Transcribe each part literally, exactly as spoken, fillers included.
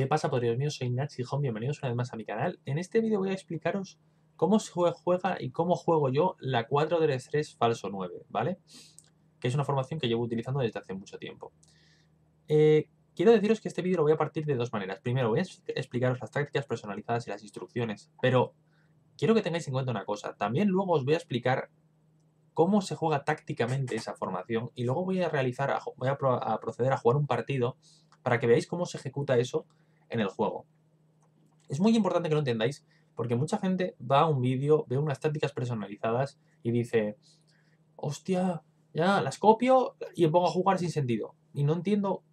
¿Qué pasa, podridos míos? Soy Nach_gijon, bienvenidos una vez más a mi canal. En este vídeo voy a explicaros cómo se juega y cómo juego yo la cuatro tres tres falso nueve, ¿vale? Que es una formación que llevo utilizando desde hace mucho tiempo. Eh, quiero deciros que este vídeo lo voy a partir de dos maneras. Primero, voy a explicaros las tácticas personalizadas y las instrucciones, pero quiero que tengáis en cuenta una cosa. También luego os voy a explicar cómo se juega tácticamente esa formación y luego voy a, realizar, voy a, pro, a proceder a jugar un partido para que veáis cómo se ejecuta eso en el juego. Es muy importante que lo entendáis, porque mucha gente va a un vídeo, ve unas tácticas personalizadas y dice: hostia, ya las copio y me pongo a jugar sin sentido. Y no entiendo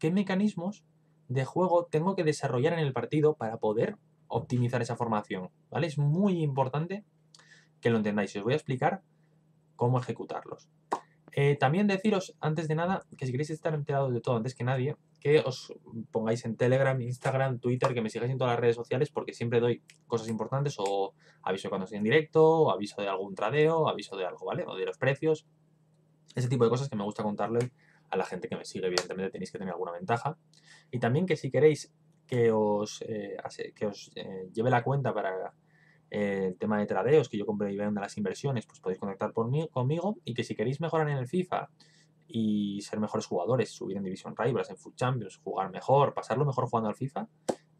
qué mecanismos de juego tengo que desarrollar en el partido para poder optimizar esa formación, ¿vale? Es muy importante que lo entendáis. Os voy a explicar cómo ejecutarlos. Eh, también deciros, antes de nada, que si queréis estar enterados de todo antes que nadie, que os pongáis en Telegram, Instagram, Twitter, que me sigáis en todas las redes sociales, porque siempre doy cosas importantes, o aviso cuando estoy en directo, o aviso de algún tradeo, aviso de algo, ¿vale? O de los precios, ese tipo de cosas que me gusta contarles a la gente que me sigue. Evidentemente tenéis que tener alguna ventaja. Y también que si queréis que os, eh, que os eh, lleve la cuenta para el tema de tradeos, que yo compre y venda las inversiones, pues podéis contactar por mí, conmigo, y que si queréis mejorar en el FIFA y ser mejores jugadores, subir en Division Rivals, en FUT Champions, jugar mejor, pasarlo mejor jugando al FIFA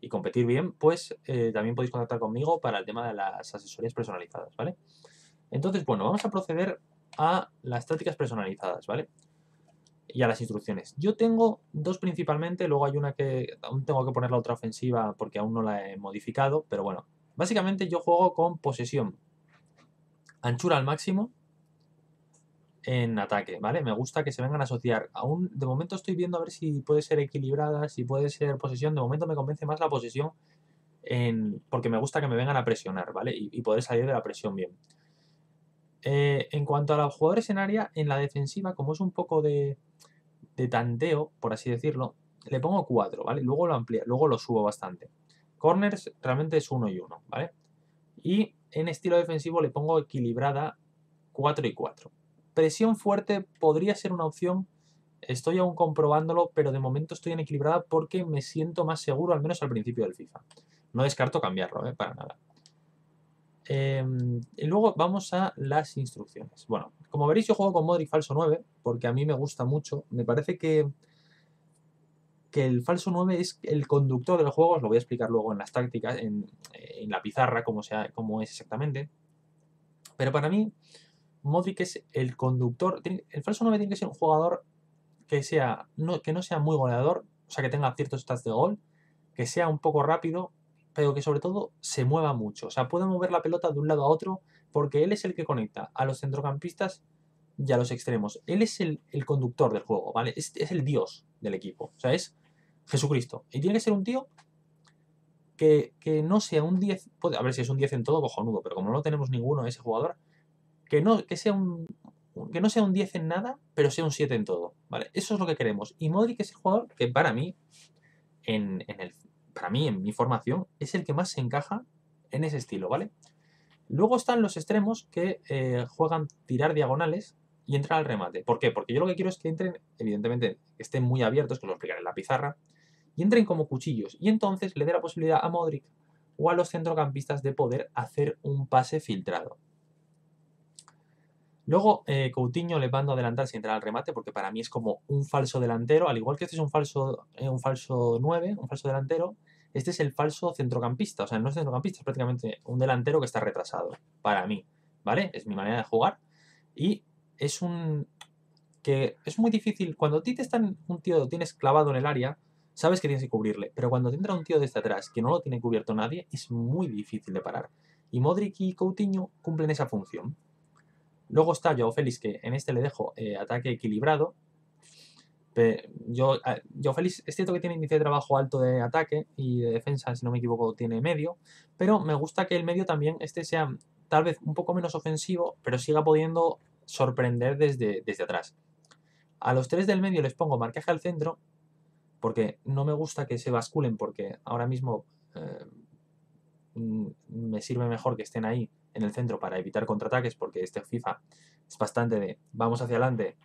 y competir bien, pues eh, también podéis contactar conmigo para el tema de las asesorías personalizadas, ¿vale? Entonces, bueno, vamos a proceder a las tácticas personalizadas, ¿vale? Y a las instrucciones. Yo tengo dos principalmente, luego hay una que aún tengo que poner la otra ofensiva porque aún no la he modificado, pero bueno. Básicamente yo juego con posesión, anchura al máximo en ataque, ¿vale? Me gusta que se vengan a asociar. Aún de momento estoy viendo a ver si puede ser equilibrada, si puede ser posesión. De momento me convence más la posesión en, porque me gusta que me vengan a presionar, ¿vale? Y, y poder salir de la presión bien. Eh, en cuanto a los jugadores en área, en la defensiva, como es un poco de, de tanteo, por así decirlo, le pongo cuatro, ¿vale? Luego lo amplio, luego lo subo bastante. Corners realmente es uno y uno, ¿vale? Y en estilo defensivo le pongo equilibrada cuatro y cuatro. Presión fuerte podría ser una opción, estoy aún comprobándolo, pero de momento estoy en equilibrada porque me siento más seguro, al menos al principio del FIFA. No descarto cambiarlo, ¿eh? Para nada. Eh, y luego vamos a las instrucciones. Bueno, como veréis yo juego con Modric falso nueve, porque a mí me gusta mucho, me parece que... que el falso nueve es el conductor del juego. Os lo voy a explicar luego en las tácticas, en, en la pizarra, cómo, sea, cómo es exactamente. Pero para mí, Modric es el conductor. El falso nueve tiene que ser un jugador que, sea, no, que no sea muy goleador, o sea, que tenga ciertos stats de gol, que sea un poco rápido, pero que sobre todo se mueva mucho. O sea, puede mover la pelota de un lado a otro, porque él es el que conecta a los centrocampistas y a los extremos. Él es el, el conductor del juego, ¿vale? Es, es el dios del equipo. O sea, es Jesucristo. Y tiene que ser un tío que, que no sea un diez... Puede, a ver, si es un diez en todo, cojonudo, pero como no tenemos ninguno ese jugador, que no, que sea un, que no sea un diez en nada, pero sea un siete en todo, ¿vale? Eso es lo que queremos. Y Modric es el jugador que para mí, en, en el, para mí, en mi formación, es el que más se encaja en ese estilo, ¿vale? Luego están los extremos que eh, juegan tirar diagonales y entrar al remate. ¿Por qué? Porque yo lo que quiero es que entren, evidentemente, que estén muy abiertos, que os lo explicaré en la pizarra, y entren como cuchillos, y entonces le dé la posibilidad a Modric o a los centrocampistas de poder hacer un pase filtrado. Luego eh, Coutinho le mando a adelantarse y entrar al remate, porque para mí es como un falso delantero. Al igual que este es un falso, eh, un falso nueve, un falso delantero, este es el falso centrocampista. O sea, no es centrocampista, es prácticamente un delantero que está retrasado, para mí, ¿vale? Es mi manera de jugar. Y es un... que es muy difícil. Cuando a ti te están un tío, tienes clavado en el área, sabes que tienes que cubrirle, pero cuando te entra un tío desde atrás que no lo tiene cubierto nadie, es muy difícil de parar. Y Modric y Coutinho cumplen esa función. Luego está Joao Félix, que en este le dejo eh, ataque equilibrado. Yo, yo Félix, es cierto que tiene índice de trabajo alto de ataque y de defensa, si no me equivoco, tiene medio, pero me gusta que el medio también este sea tal vez un poco menos ofensivo, pero siga pudiendo sorprender desde, desde atrás. A los tres del medio les pongo marcaje al centro, porque no me gusta que se basculen, porque ahora mismo eh, me sirve mejor que estén ahí en el centro para evitar contraataques, porque este FIFA es bastante de vamos hacia adelante.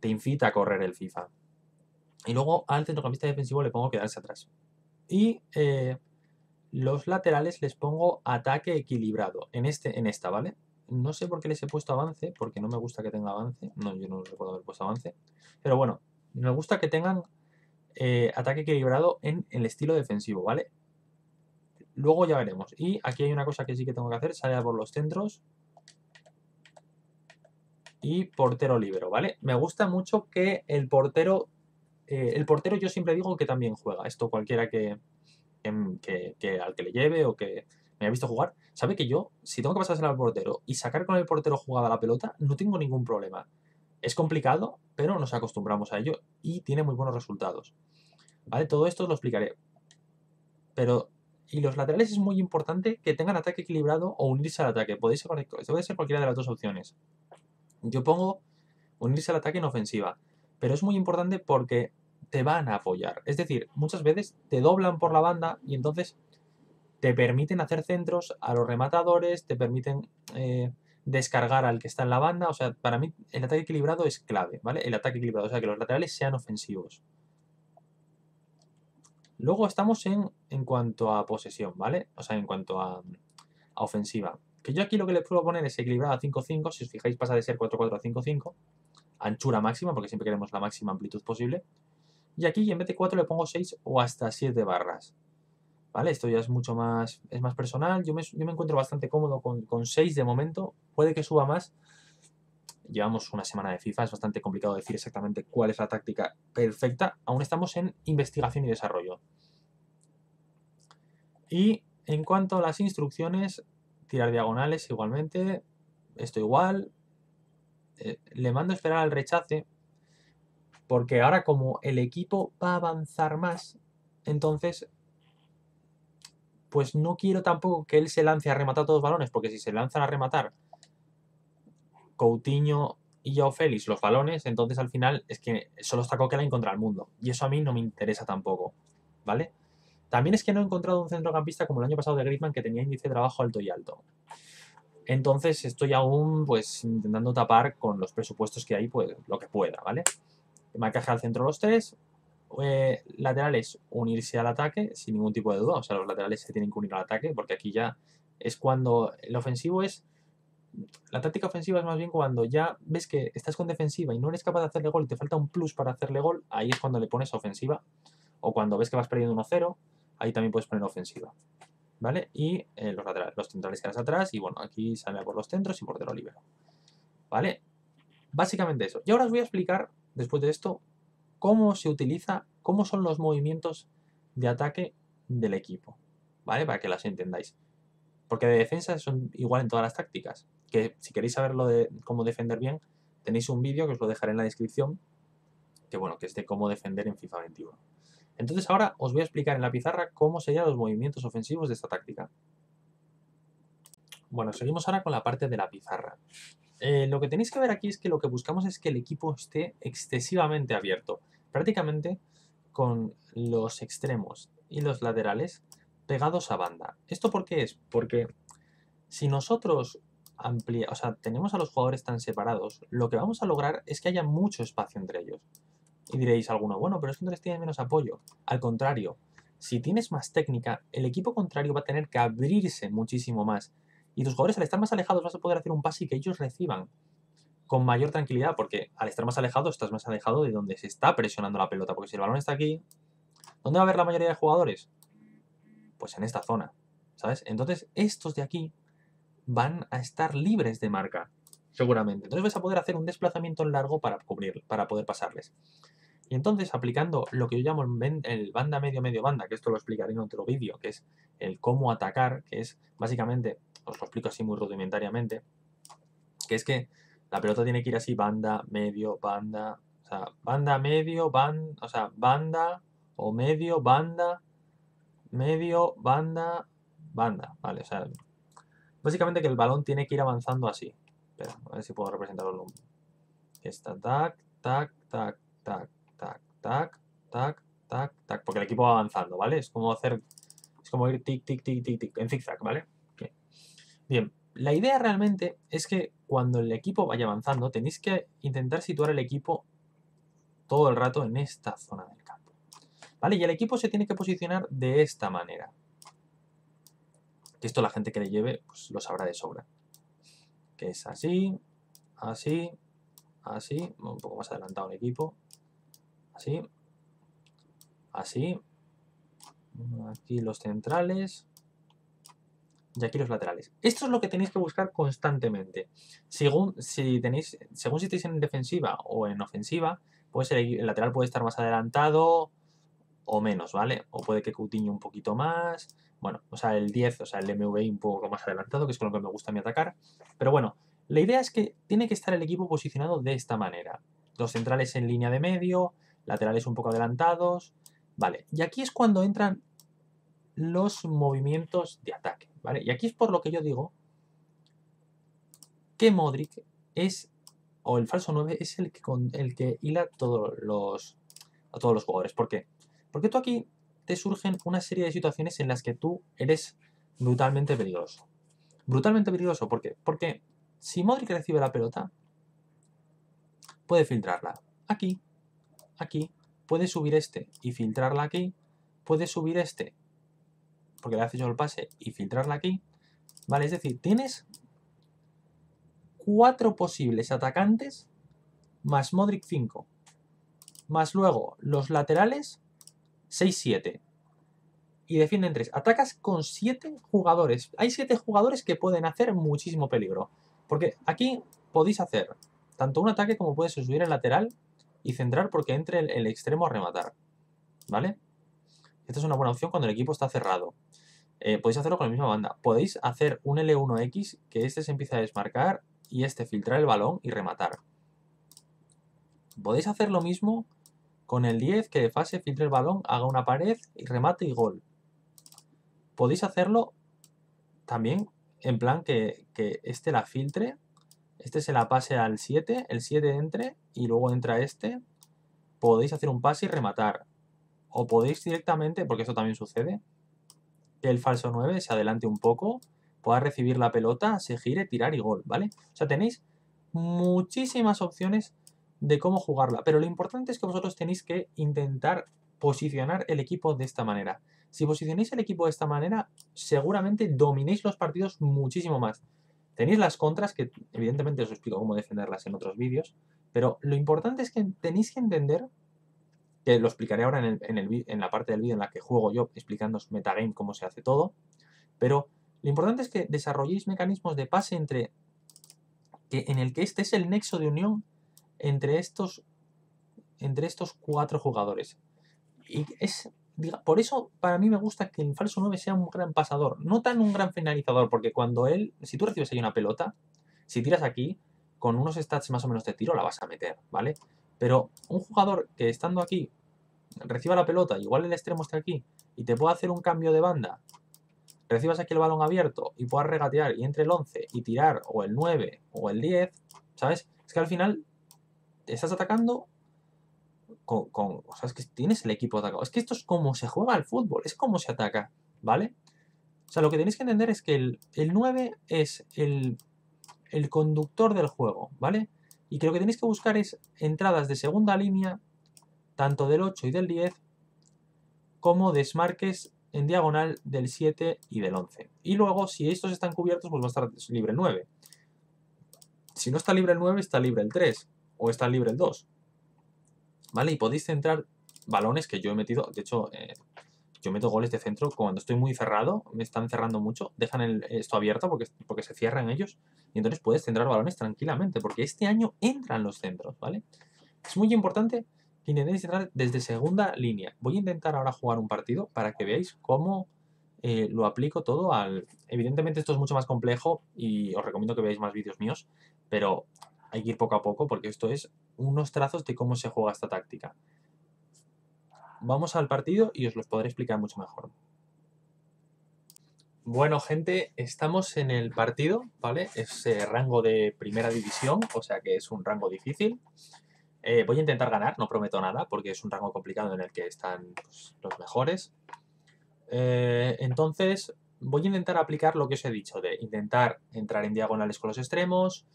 Te invita a correr el FIFA. Y luego al centrocampista defensivo le pongo quedarse atrás. y eh, los laterales les pongo ataque equilibrado en, este, en esta, ¿vale? No sé por qué les he puesto avance, porque no me gusta que tenga avance. No, yo no recuerdo haber puesto avance. Pero bueno, me gusta que tengan eh, ataque equilibrado en, en el estilo defensivo, ¿vale? Luego ya veremos. Y aquí hay una cosa que sí que tengo que hacer. Salida por los centros. Y portero libero, ¿vale? Me gusta mucho que el portero... Eh, el portero yo siempre digo que también juega. Esto cualquiera que, que, que al que le lleve o que... me ha visto jugar, sabe que yo, si tengo que pasársela al portero y sacar con el portero jugada la pelota, no tengo ningún problema. Es complicado, pero nos acostumbramos a ello y tiene muy buenos resultados. ¿Vale? Todo esto os lo explicaré. Pero, y los laterales es muy importante que tengan ataque equilibrado o unirse al ataque. Puede ser, puede ser cualquiera de las dos opciones. Yo pongo unirse al ataque en ofensiva, pero es muy importante porque te van a apoyar. Es decir, muchas veces te doblan por la banda y entonces... te permiten hacer centros a los rematadores, te permiten eh, descargar al que está en la banda. O sea, para mí el ataque equilibrado es clave, ¿vale? El ataque equilibrado, o sea, que los laterales sean ofensivos. Luego estamos en, en cuanto a posesión, ¿vale? O sea, en cuanto a, a ofensiva. Que yo aquí lo que le puedo poner es equilibrado a cinco cinco. Si os fijáis pasa de ser cuatro cuatro a cinco cinco. Anchura máxima, porque siempre queremos la máxima amplitud posible. Y aquí en vez de cuatro le pongo seis o hasta siete barras. ¿Vale? Esto ya es mucho más, es más personal. Yo me, yo me encuentro bastante cómodo con, con seis de momento. Puede que suba más. Llevamos una semana de FIFA. Es bastante complicado decir exactamente cuál es la táctica perfecta. Aún estamos en investigación y desarrollo. Y en cuanto a las instrucciones, tirar diagonales igualmente. Esto igual. Eh, le mando a esperar al rechace. Porque ahora como el equipo va a avanzar más, entonces... pues no quiero tampoco que él se lance a rematar todos los balones, porque si se lanzan a rematar Coutinho y Joao Félix los balones, entonces al final es que solo está Coquelin contra el mundo. Y eso a mí no me interesa tampoco, ¿vale? También es que no he encontrado un centrocampista como el año pasado de Griezmann, que tenía índice de trabajo alto y alto. Entonces estoy aún pues intentando tapar con los presupuestos que hay pues lo que pueda, ¿vale? Marcaje al centro los tres... Eh, laterales, unirse al ataque sin ningún tipo de duda, o sea, los laterales se tienen que unir al ataque, porque aquí ya es cuando el ofensivo es la táctica ofensiva es más bien cuando ya ves que estás con defensiva y no eres capaz de hacerle gol, te falta un plus para hacerle gol, ahí es cuando le pones ofensiva, o cuando ves que vas perdiendo uno cero, ahí también puedes poner ofensiva, ¿vale? Y eh, los laterales, los centrales quedas atrás y bueno, aquí sale por los centros y portero libero, ¿vale? Básicamente eso. Y ahora os voy a explicar, después de esto, cómo se utiliza, cómo son los movimientos de ataque del equipo, ¿vale? Para que las entendáis. Porque de defensa son igual en todas las tácticas. Que si queréis saberlo de cómo defender bien, tenéis un vídeo que os lo dejaré en la descripción, que bueno, que es de cómo defender en FIFA veintiuno. Entonces ahora os voy a explicar en la pizarra cómo serían los movimientos ofensivos de esta táctica. Bueno, seguimos ahora con la parte de la pizarra. Eh, lo que tenéis que ver aquí es que lo que buscamos es que el equipo esté excesivamente abierto. Prácticamente con los extremos y los laterales pegados a banda. ¿Esto por qué es? Porque si nosotros amplia, o sea, tenemos a los jugadores tan separados, lo que vamos a lograr es que haya mucho espacio entre ellos. Y diréis alguno, bueno, pero es que entonces tienen menos apoyo. Al contrario, si tienes más técnica, el equipo contrario va a tener que abrirse muchísimo más. Y tus jugadores al estar más alejados vas a poder hacer un pase y que ellos reciban con mayor tranquilidad, porque al estar más alejado estás más alejado de donde se está presionando la pelota, porque si el balón está aquí, ¿dónde va a haber la mayoría de jugadores? Pues en esta zona, ¿sabes? Entonces estos de aquí van a estar libres de marca, seguramente. Entonces vas a poder hacer un desplazamiento largo para cubrir, para poder pasarles. Y entonces aplicando lo que yo llamo el banda medio-medio banda, que esto lo explicaré en otro vídeo, que es el cómo atacar, que es básicamente... os lo explico así muy rudimentariamente, que es que la pelota tiene que ir así, banda, medio, banda, o sea, banda, medio, banda, o sea, banda, o medio, banda, medio, banda, banda, ¿vale? O sea, básicamente que el balón tiene que ir avanzando así. Espera, a ver si puedo representarlo. Está tac, tac, tac, tac, tac, tac, tac, tac, tac, porque el equipo va avanzando, ¿vale? Es como hacer, es como ir tic, tic, tic, tic, tic, en zigzag, ¿vale? Bien, la idea realmente es que cuando el equipo vaya avanzando tenéis que intentar situar el equipo todo el rato en esta zona del campo. ¿Vale? Y el equipo se tiene que posicionar de esta manera. Que esto la gente que le lleve pues, lo sabrá de sobra. Que es así, así, así. Un poco más adelantado el equipo. Así. Así. Aquí los centrales. Y aquí los laterales. Esto es lo que tenéis que buscar constantemente. Según si, tenéis, según si estáis en defensiva o en ofensiva, pues el, el lateral puede estar más adelantado o menos, ¿vale? O puede que Coutinho un poquito más. Bueno, o sea, el diez, o sea, el M V I un poco más adelantado, que es con lo que me gusta a mí atacar. Pero bueno, la idea es que tiene que estar el equipo posicionado de esta manera. Los centrales en línea de medio, laterales un poco adelantados. Vale, y aquí es cuando entran los movimientos de ataque, ¿vale? Y aquí es por lo que yo digo que Modric es, o el falso nueve, es el que, con, el que hila todos los, a todos los jugadores. ¿Por qué? Porque tú aquí te surgen una serie de situaciones en las que tú eres brutalmente peligroso. Brutalmente peligroso, ¿por qué? Porque si Modric recibe la pelota, puede filtrarla aquí, aquí, puede subir este y filtrarla aquí, puede subir este porque le haces yo el pase y filtrarla aquí, ¿vale? Es decir, tienes cuatro posibles atacantes más Modric cinco, más luego los laterales seis siete y defienden tres. Atacas con siete jugadores. Hay siete jugadores que pueden hacer muchísimo peligro, porque aquí podéis hacer tanto un ataque como puedes subir el lateral y centrar porque entre el, el extremo a rematar, ¿vale? Esta es una buena opción cuando el equipo está cerrado. Eh, podéis hacerlo con la misma banda. Podéis hacer un L uno X, que este se empieza a desmarcar y este filtrar el balón y rematar. Podéis hacer lo mismo con el diez, que de fase filtre el balón, haga una pared y remate y gol. Podéis hacerlo también en plan que, que este la filtre, este se la pase al siete, el siete entre y luego entra este. Podéis hacer un pase y rematar. O podéis directamente, porque esto también sucede, que el falso nueve se adelante un poco, pueda recibir la pelota, se gire, tirar y gol, ¿vale? O sea, tenéis muchísimas opciones de cómo jugarla, pero lo importante es que vosotros tenéis que intentar posicionar el equipo de esta manera. Si posicionáis el equipo de esta manera, seguramente dominéis los partidos muchísimo más. Tenéis las contras, que evidentemente os explico cómo defenderlas en otros vídeos, pero lo importante es que tenéis que entender, que lo explicaré ahora en, el, en, el, en la parte del vídeo en la que juego yo, explicándoos metagame cómo se hace todo, pero lo importante es que desarrolléis mecanismos de pase entre que, en el que este es el nexo de unión entre estos, entre estos cuatro jugadores. Y es, diga, por eso para mí me gusta que el falso nueve sea un gran pasador, no tan un gran finalizador, porque cuando él, si tú recibes ahí una pelota, si tiras aquí, con unos stats más o menos de tiro la vas a meter, ¿vale? Pero un jugador que estando aquí reciba la pelota, igual el extremo está aquí, y te puede hacer un cambio de banda, recibas aquí el balón abierto y puedas regatear y entre el once y tirar, o el nueve, o el diez, ¿sabes? Es que al final te estás atacando con, con... O sea, es que tienes el equipo atacado. Es que esto es como se juega al fútbol, es como se ataca, ¿vale? O sea, lo que tenéis que entender es que el, el nueve es el, el conductor del juego, ¿vale? Y que lo que tenéis que buscar es entradas de segunda línea, tanto del ocho y del diez, como desmarques en diagonal del siete y del once. Y luego, si estos están cubiertos, pues va a estar libre el nueve. Si no está libre el nueve, está libre el tres, o está libre el dos. ¿Vale? Y podéis centrar balones que yo he metido. De hecho, eh, yo meto goles de centro cuando estoy muy cerrado, me están cerrando mucho, dejan el, esto abierto porque, porque se cierran ellos. Y entonces puedes centrar balones tranquilamente, porque este año entran los centros, ¿vale? Es muy importante que intentéis entrar desde segunda línea. Voy a intentar ahora jugar un partido para que veáis cómo eh, lo aplico todo al... Evidentemente esto es mucho más complejo y os recomiendo que veáis más vídeos míos, pero hay que ir poco a poco porque esto es unos trazos de cómo se juega esta táctica. Vamos al partido y os los podré explicar mucho mejor. Bueno, gente, estamos en el partido, ¿vale? Es eh, rango de primera división, o sea que es un rango difícil. Eh, voy a intentar ganar, no prometo nada, porque es un rango complicado en el que están pues, los mejores. Eh, entonces, voy a intentar aplicar lo que os he dicho, de intentar entrar en diagonales con los extremos,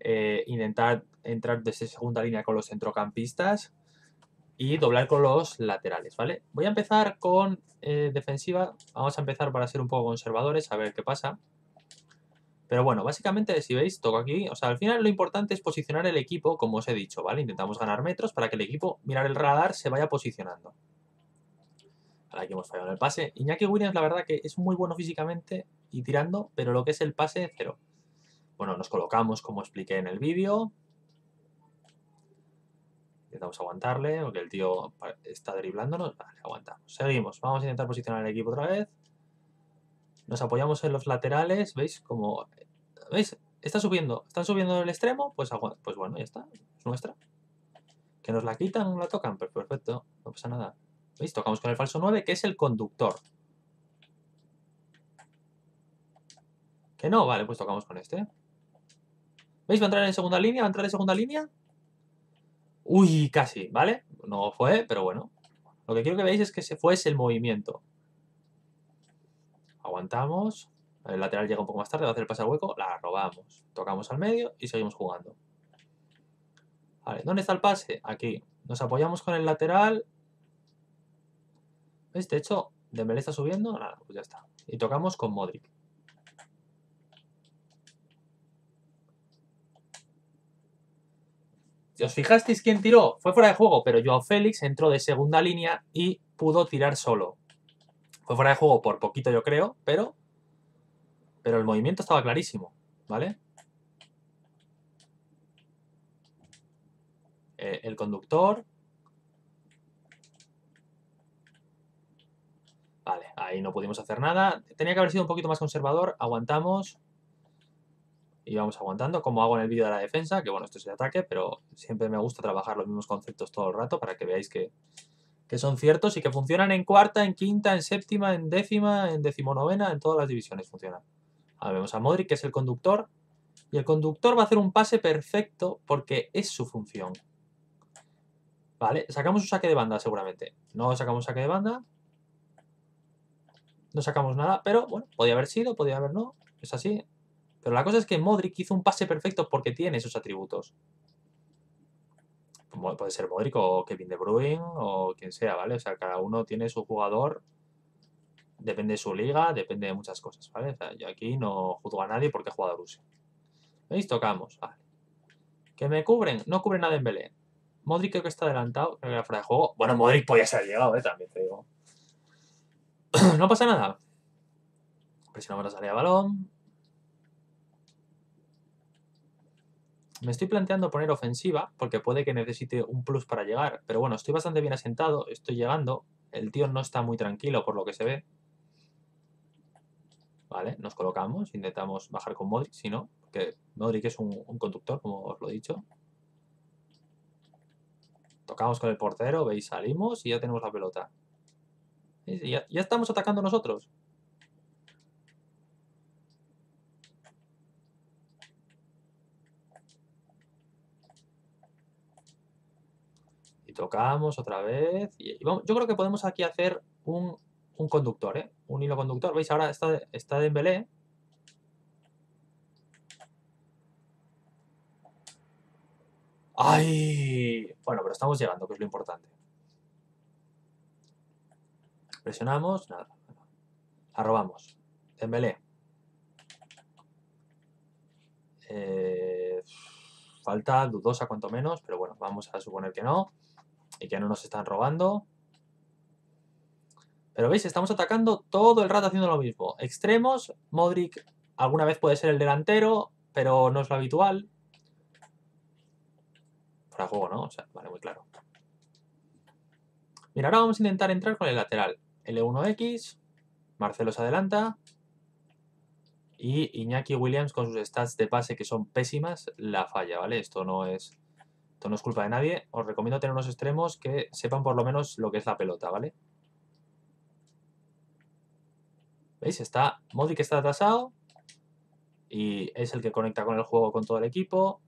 eh, intentar entrar desde segunda línea con los centrocampistas, y doblar con los laterales, ¿vale? Voy a empezar con eh, defensiva. Vamos a empezar para ser un poco conservadores, a ver qué pasa. Pero bueno, básicamente, si veis, toco aquí. O sea, al final lo importante es posicionar el equipo, como os he dicho, ¿vale? Intentamos ganar metros para que el equipo, mirar el radar, se vaya posicionando. Ahora aquí hemos fallado en el pase. Iñaki Williams, la verdad que es muy bueno físicamente y tirando, pero lo que es el pase, cero. Bueno, nos colocamos, como expliqué en el vídeo. Intentamos aguantarle, porque el tío está driblándonos. Vale, aguantamos. Seguimos. Vamos a intentar posicionar el equipo otra vez. Nos apoyamos en los laterales, ¿veis? Como, ¿veis? Está subiendo, están subiendo el extremo, pues, pues bueno, ya está, es nuestra. Que nos la quitan, no la tocan, pero perfecto, no pasa nada. ¿Veis? Tocamos con el falso nueve, que es el conductor. Que no, vale, pues tocamos con este. ¿Veis? Va a entrar en segunda línea, va a entrar en segunda línea. Uy, casi, ¿vale? No fue, pero bueno. Lo que quiero que veáis es que se fuese el movimiento. Aguantamos, el lateral llega un poco más tarde, va a hacer el pase al hueco, la robamos, tocamos al medio y seguimos jugando. Vale, ¿dónde está el pase? Aquí, nos apoyamos con el lateral. ¿Veis? De hecho, Dembélé está subiendo, nada, pues ya está. Y tocamos con Modric. Si os fijasteis quién tiró, fue fuera de juego, pero Joao Félix entró de segunda línea y pudo tirar solo. Fue fuera de juego por poquito, yo creo, pero pero el movimiento estaba clarísimo, ¿vale? Eh, el conductor. Vale, ahí no pudimos hacer nada. Tenía que haber sido un poquito más conservador. Aguantamos. Y vamos aguantando, como hago en el vídeo de la defensa, que bueno, esto es el ataque, pero siempre me gusta trabajar los mismos conceptos todo el rato para que veáis que... que son ciertos y que funcionan en cuarta, en quinta, en séptima, en décima, en decimonovena, en todas las divisiones funcionan. Ahora vemos a Modric, que es el conductor, y el conductor va a hacer un pase perfecto porque es su función. Vale, sacamos un saque de banda seguramente. No sacamos saque de banda. No sacamos nada, pero bueno, podía haber sido, podía haber no, es así. Pero la cosa es que Modric hizo un pase perfecto porque tiene esos atributos. Puede ser Modric o Kevin De Bruyne o quien sea, ¿vale? O sea, cada uno tiene su jugador, depende de su liga, depende de muchas cosas, ¿vale? O sea, yo aquí no juzgo a nadie porque jugador use. ¿Veis? Tocamos, vale. ¿Que me cubren? No cubren nada en Dembélé. Modric creo que está adelantado, creo que era fuera de juego. Bueno, Modric podía ser llegado, ¿eh? También te digo. No pasa nada. Presionamos la salida de balón. Me estoy planteando poner ofensiva, porque puede que necesite un plus para llegar. Pero bueno, estoy bastante bien asentado, estoy llegando. El tío no está muy tranquilo por lo que se ve. Vale, nos colocamos, intentamos bajar con Modric, si no. Porque Modric es un, un conductor, como os lo he dicho. Tocamos con el portero, veis, salimos y ya tenemos la pelota. Y ya, ya estamos atacando nosotros. Tocamos otra vez. Y vamos, yo creo que podemos aquí hacer un, un conductor, ¿eh? Un hilo conductor. ¿Veis? Ahora está, está Dembélé. ¡Ay! Bueno, pero estamos llegando, que es lo importante. Presionamos. Nada. Arrobamos. Dembélé. Eh, falta dudosa cuanto menos, pero bueno, vamos a suponer que no. Y que no nos están robando. Pero veis, estamos atacando todo el rato haciendo lo mismo. Extremos, Modric alguna vez puede ser el delantero, pero no es lo habitual. Para juego, ¿no? O sea, vale, muy claro. Mira, ahora vamos a intentar entrar con el lateral. L uno X, Marcelo se adelanta. Y Iñaki Williams con sus stats de pase que son pésimas, la falla, ¿vale? Esto no es... Esto no es culpa de nadie. Os recomiendo tener unos extremos que sepan por lo menos lo que es la pelota, ¿vale? ¿Veis? Está Modric, está atrasado. Y es el que conecta con el juego con todo el equipo.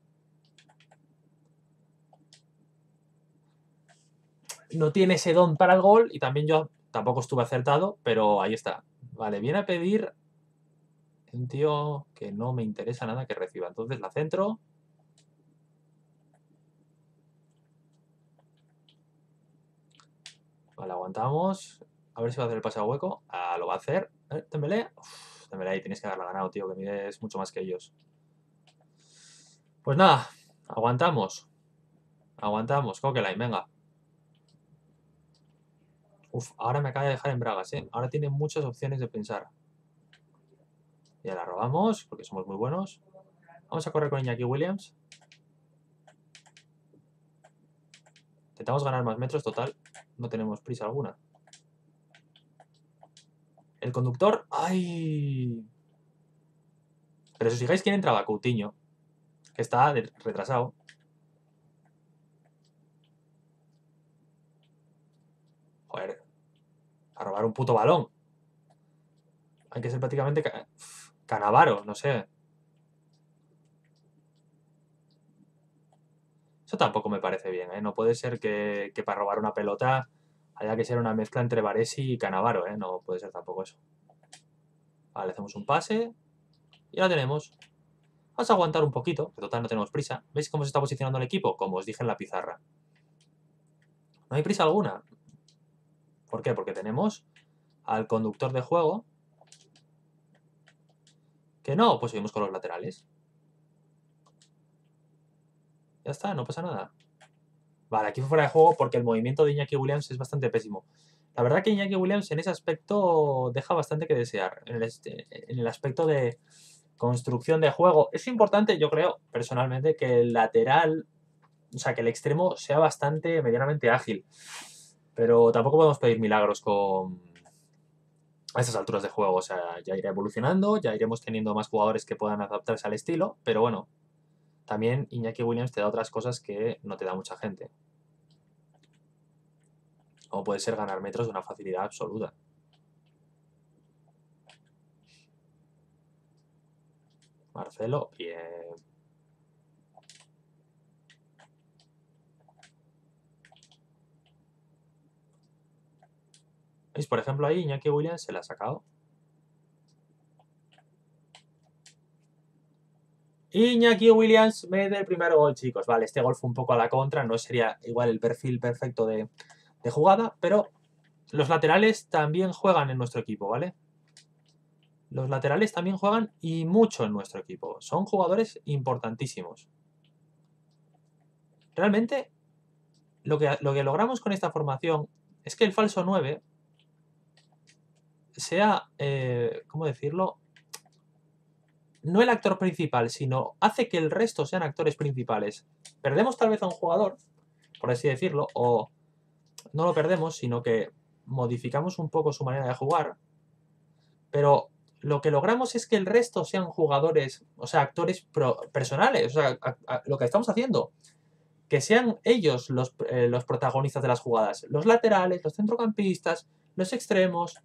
No tiene ese don para el gol. Y también yo tampoco estuve acertado, pero ahí está. Vale, viene a pedir un tío que no me interesa nada que reciba. Entonces la centro. Vale, aguantamos. A ver si va a hacer el pase a hueco. Ah, lo va a hacer. ¿Eh? Dembélé. Uf, Dembélé, ahí tienes que haberla ganado, tío, que mides mucho más que ellos. Pues nada, aguantamos. Aguantamos, Coquelin, venga. Uf, ahora me acaba de dejar en bragas, ¿eh? Ahora tiene muchas opciones de pensar. Ya la robamos, porque somos muy buenos. Vamos a correr con Iñaki Williams. Intentamos ganar más metros, total. No tenemos prisa alguna. El conductor... ¡Ay! Pero si os fijáis quién entraba, Coutinho. Que está retrasado. Joder. A robar un puto balón. Hay que ser prácticamente... Cannavaro, no sé. Eso tampoco me parece bien, ¿eh? No puede ser que, que para robar una pelota haya que ser una mezcla entre Baresi y Cannavaro, ¿eh? No puede ser tampoco eso. Vale, hacemos un pase. Y ahora tenemos. Vamos a aguantar un poquito, que total no tenemos prisa. ¿Veis cómo se está posicionando el equipo? Como os dije en la pizarra. No hay prisa alguna. ¿Por qué? Porque tenemos al conductor de juego. Que no, pues seguimos con los laterales. Ya está, no pasa nada. Vale, aquí fue fuera de juego porque el movimiento de Iñaki Williams es bastante pésimo. La verdad que Iñaki Williams en ese aspecto deja bastante que desear. En el, este, en el aspecto de construcción de juego. Es importante, yo creo, personalmente, que el lateral, o sea, que el extremo sea bastante medianamente ágil. Pero tampoco podemos pedir milagros con... a estas alturas de juego, o sea, ya irá evolucionando, ya iremos teniendo más jugadores que puedan adaptarse al estilo, pero bueno, también Iñaki Williams te da otras cosas que no te da mucha gente. Como puede ser ganar metros de una facilidad absoluta. Marcelo, bien. ¿Veis? Por ejemplo, ahí Iñaki Williams se la ha sacado. Iñaki Williams mete el primer gol, chicos. Vale, este gol fue un poco a la contra. No sería igual el perfil perfecto de, de jugada, pero los laterales también juegan en nuestro equipo, ¿vale? Los laterales también juegan y mucho en nuestro equipo. Son jugadores importantísimos. Realmente, lo que, lo que logramos con esta formación es que el falso nueve... sea, eh, ¿cómo decirlo? No el actor principal, sino hace que el resto sean actores principales. Perdemos tal vez a un jugador, por así decirlo, o no lo perdemos, sino que modificamos un poco su manera de jugar, pero lo que logramos es que el resto sean jugadores, o sea, actores pro personales, o sea, a, a, lo que estamos haciendo, que sean ellos los, eh, los protagonistas de las jugadas, los laterales, los centrocampistas, los extremos...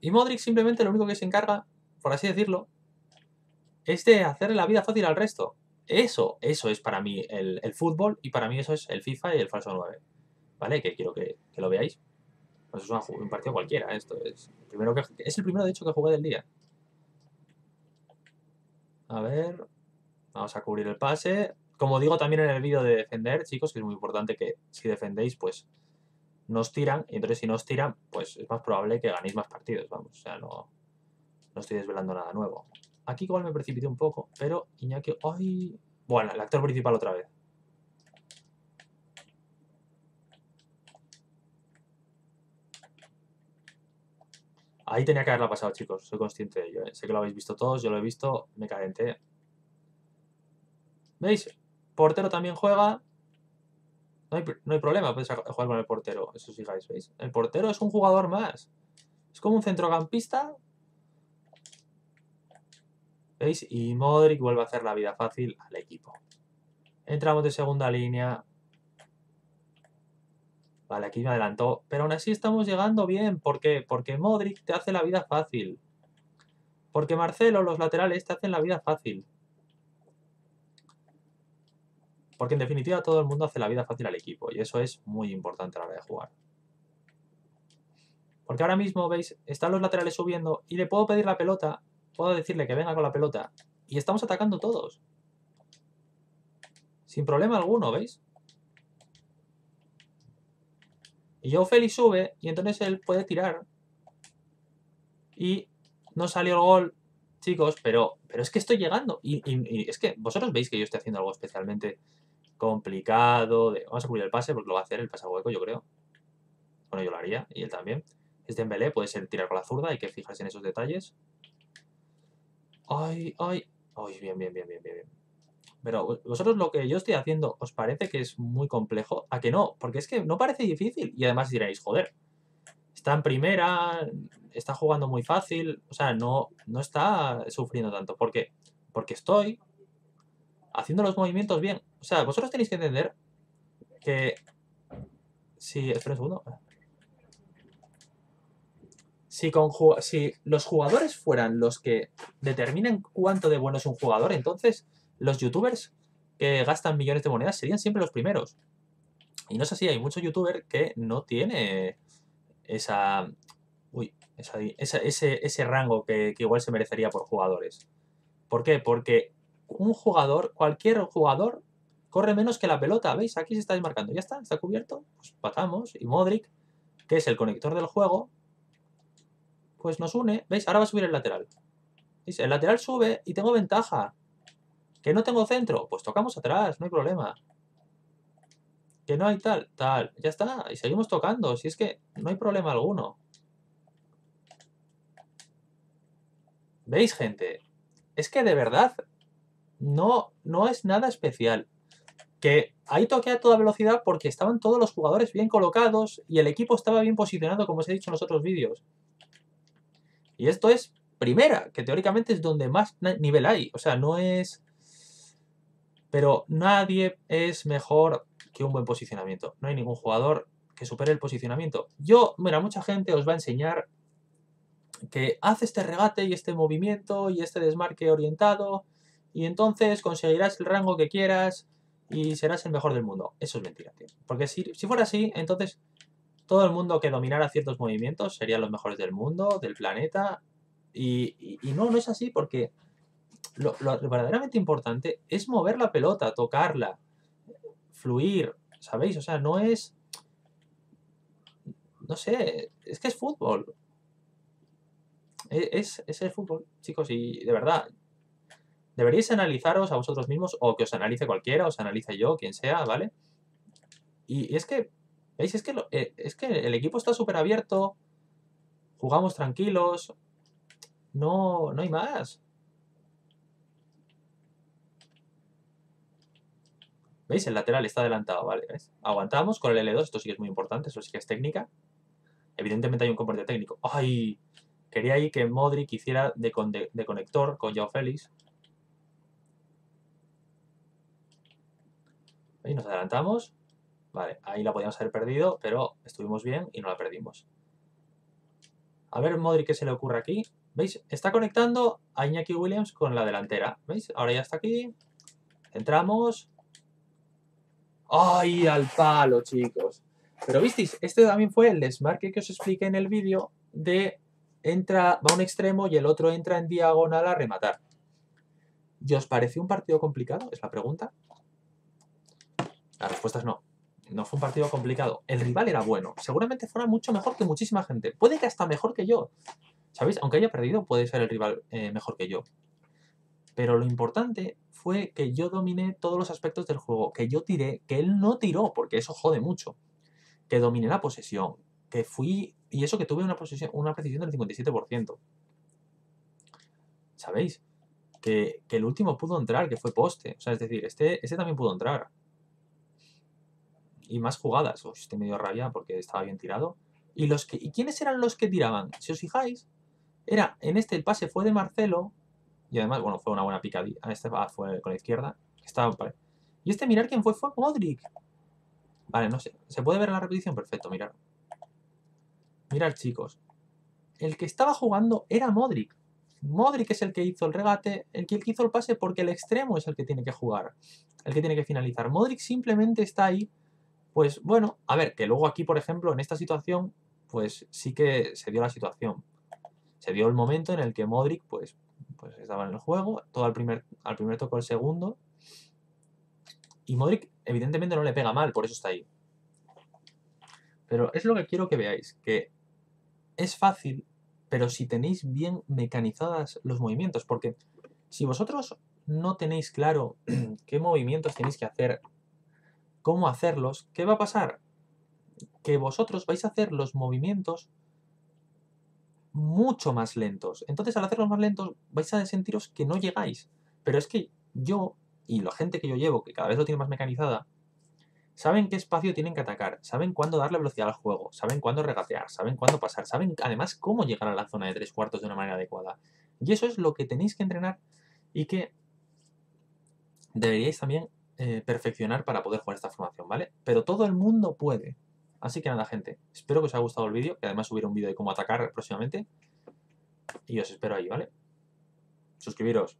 Y Modric simplemente lo único que se encarga, por así decirlo, es de hacerle la vida fácil al resto. Eso, eso es para mí el, el fútbol y para mí eso es el FIFA y el falso nueve. ¿Vale? Que quiero que, que lo veáis. Pues es una, un partido cualquiera, esto es el primero que, es el primero de hecho que jugué del día. A ver, vamos a cubrir el pase. Como digo también en el vídeo de defender, chicos, que es muy importante que si defendéis, pues... nos tiran, y entonces si nos tiran, pues es más probable que ganéis más partidos, vamos, o sea, no, no estoy desvelando nada nuevo. Aquí igual me precipité un poco, pero Iñaki, ¡ay! Bueno, el actor principal otra vez. Ahí tenía que haberla pasado, chicos, soy consciente de ello, ¿eh? Sé que lo habéis visto todos, yo lo he visto, me calenté. ¿Veis? Portero también juega... No hay, no hay problema, puedes jugar con el portero. Eso os fijáis, ¿veis? El portero es un jugador más. Es como un centrocampista. ¿Veis? Y Modric vuelve a hacer la vida fácil al equipo. Entramos de segunda línea. Vale, aquí me adelantó. Pero aún así estamos llegando bien. ¿Por qué? Porque Modric te hace la vida fácil. Porque Marcelo, los laterales, te hacen la vida fácil. Porque en definitiva todo el mundo hace la vida fácil al equipo. Y eso es muy importante a la hora de jugar. Porque ahora mismo, ¿veis? Están los laterales subiendo y le puedo pedir la pelota. Puedo decirle que venga con la pelota. Y estamos atacando todos. Sin problema alguno, ¿veis? Y Joao Félix sube y entonces él puede tirar. Y no salió el gol, chicos, pero, pero es que estoy llegando. Y, y, y es que vosotros veis que yo estoy haciendo algo especialmente complicado. De, vamos a cubrir el pase porque lo va a hacer el pase hueco, yo creo. Bueno, yo lo haría y él también. Es Dembélé, puede ser tirar con la zurda, hay que fijarse en esos detalles. Ay, ay, ay, bien, bien, bien, bien, bien. Pero vosotros lo que yo estoy haciendo, ¿os parece que es muy complejo? ¿A que no? Porque es que no parece difícil. Y además diréis, joder, está en primera, está jugando muy fácil. O sea, no, no está sufriendo tanto. ¿Por qué? Porque estoy haciendo los movimientos bien. O sea, vosotros tenéis que entender que... Sí, espera un segundo. Si, con, si los jugadores fueran los que determinan cuánto de bueno es un jugador, entonces los youtubers que gastan millones de monedas serían siempre los primeros. Y no es así, hay muchos youtubers que no tiene esa, uy, esa, esa, ese, ese rango que, que igual se merecería por jugadores. ¿Por qué? Porque un jugador, cualquier jugador, corre menos que la pelota. ¿Veis? Aquí se está desmarcando. Ya está, está cubierto. Pues patamos. Y Modric, que es el conector del juego, pues nos une. ¿Veis? Ahora va a subir el lateral. ¿Veis? El lateral sube y tengo ventaja. ¿Que no tengo centro? Pues tocamos atrás, no hay problema. ¿Que no hay tal? Tal. Ya está. Y seguimos tocando. Si es que no hay problema alguno. ¿Veis, gente? Es que de verdad no, no es nada especial. Que ahí toqué a toda velocidad porque estaban todos los jugadores bien colocados y el equipo estaba bien posicionado, como os he dicho en los otros vídeos. Y esto es primera, que teóricamente es donde más nivel hay. O sea, no es... Pero nadie es mejor que un buen posicionamiento. No hay ningún jugador que supere el posicionamiento. Yo, mira, mucha gente os va a enseñar que hace este regate y este movimiento y este desmarque orientado y entonces conseguirás el rango que quieras y serás el mejor del mundo. Eso es mentira, tío. Porque si, si fuera así, entonces... Todo el mundo que dominara ciertos movimientos serían los mejores del mundo, del planeta. Y, y, y no, no es así porque lo, lo verdaderamente importante es mover la pelota, tocarla, fluir, ¿sabéis? O sea, no es... No sé, es que es fútbol. Es, es el fútbol, chicos, y de verdad. Deberíais analizaros a vosotros mismos o que os analice cualquiera, os analice yo, quien sea, ¿vale? Y, y es que... ¿Veis? Es que, lo, eh, es que el equipo está súper abierto. Jugamos tranquilos. No, no hay más. ¿Veis? El lateral está adelantado, ¿vale? ¿Ves? Aguantamos con el L dos. Esto sí que es muy importante. Eso sí que es técnica. Evidentemente hay un componente técnico. ¡Ay! Quería ahí que Modric hiciera de, con, de, de conector con Joao Félix. Ahí nos adelantamos. Vale, ahí la podíamos haber perdido, pero estuvimos bien y no la perdimos. A ver, Modric, ¿qué se le ocurre aquí? ¿Veis? Está conectando a Iñaki Williams con la delantera. ¿Veis? Ahora ya está aquí. Entramos. ¡Ay, al palo, chicos! Pero, ¿visteis? Este también fue el desmarque que os expliqué en el vídeo de entra, va a un extremo y el otro entra en diagonal a rematar. ¿Y os pareció un partido complicado? Es la pregunta. La respuesta es no. No fue un partido complicado. El rival era bueno. Seguramente fuera mucho mejor que muchísima gente. Puede que hasta mejor que yo. ¿Sabéis? Aunque haya perdido, puede ser el rival eh, mejor que yo. Pero lo importante fue que yo dominé todos los aspectos del juego. Que yo tiré, que él no tiró, porque eso jode mucho. Que dominé la posesión. Que fui... Y eso que tuve una, posesión, una precisión del cincuenta y siete por ciento. ¿Sabéis? Que, que el último pudo entrar, que fue poste. O sea, es decir, este, este también pudo entrar. Y más jugadas. Uy, este me dio rabia porque estaba bien tirado. ¿Y, los que, ¿Y quiénes eran los que tiraban? Si os fijáis, era en este el pase fue de Marcelo. Y además, bueno, fue una buena picadilla. Este fue con la izquierda. Estaba, vale. Y este, mirar quién fue, fue Modric. Vale, no sé. ¿Se puede ver en la repetición? Perfecto, mirar. Mirad, chicos. El que estaba jugando era Modric. Modric es el que hizo el regate, el que hizo el pase porque el extremo es el que tiene que jugar. El que tiene que finalizar. Modric simplemente está ahí. Pues bueno, a ver, que luego aquí, por ejemplo, en esta situación, pues sí que se dio la situación. Se dio el momento en el que Modric, pues, pues estaba en el juego, todo al primer, al primer toque, al segundo. Y Modric, evidentemente, no le pega mal, por eso está ahí. Pero es lo que quiero que veáis, que es fácil, pero si tenéis bien mecanizadas los movimientos, porque si vosotros no tenéis claro qué movimientos tenéis que hacer, cómo hacerlos, ¿qué va a pasar? Que vosotros vais a hacer los movimientos mucho más lentos. Entonces, al hacerlos más lentos, vais a sentiros que no llegáis. Pero es que yo, y la gente que yo llevo, que cada vez lo tiene más mecanizada, saben qué espacio tienen que atacar, saben cuándo darle velocidad al juego, saben cuándo regatear, saben cuándo pasar, saben además cómo llegar a la zona de tres cuartos de una manera adecuada. Y eso es lo que tenéis que entrenar y que deberíais también eh, perfeccionar para poder jugar esta formación, ¿vale? Pero todo el mundo puede. Así que nada, gente, espero que os haya gustado el vídeo, que además subiré un vídeo de cómo atacar próximamente. Y os espero ahí, ¿vale? Suscribiros.